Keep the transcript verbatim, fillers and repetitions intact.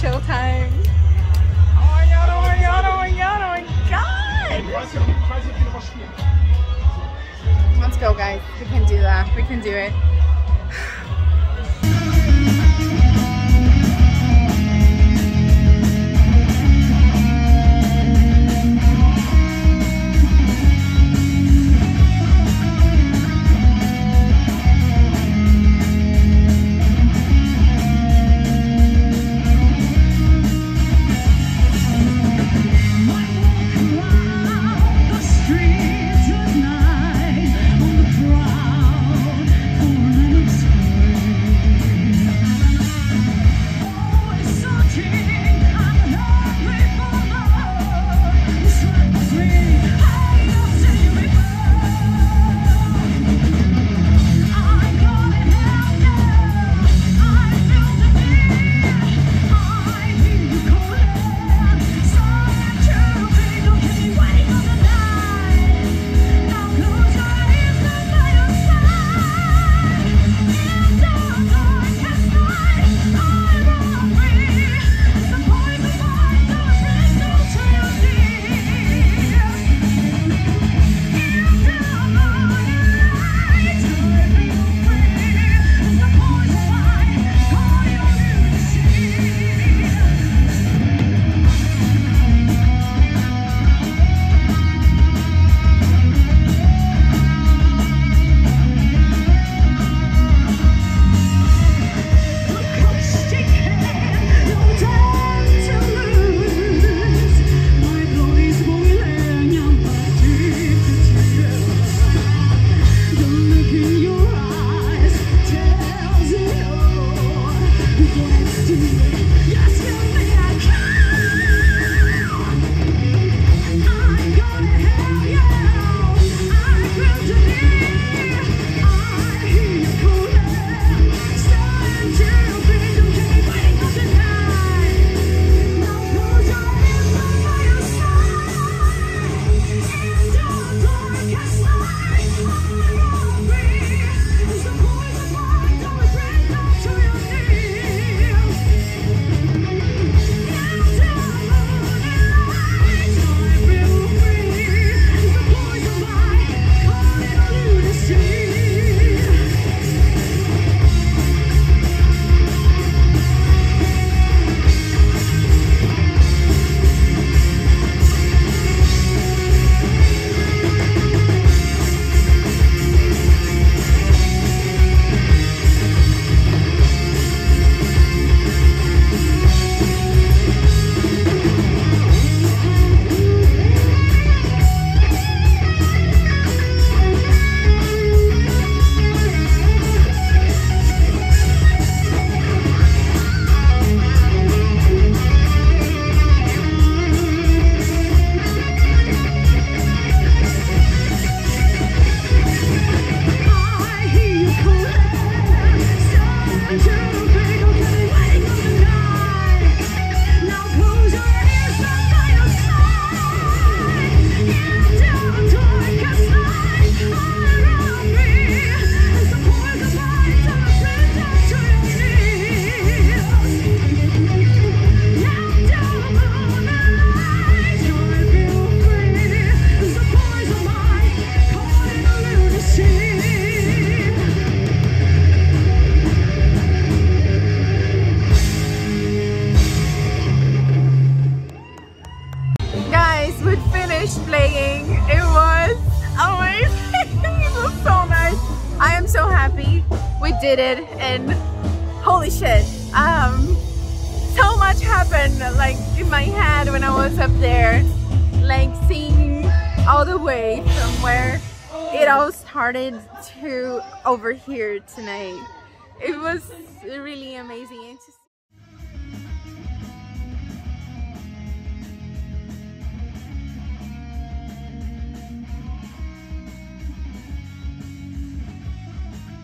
chill time. Oh my god, oh my god, oh my god, oh my god! Let's go, guys. We can do that. We can do it. Playing. It was, oh my, it was so nice. I am so happy we did it, and holy shit, um, so much happened like in my head when I was up there, like seeing all the way from where it all started to over here tonight. It was really amazing.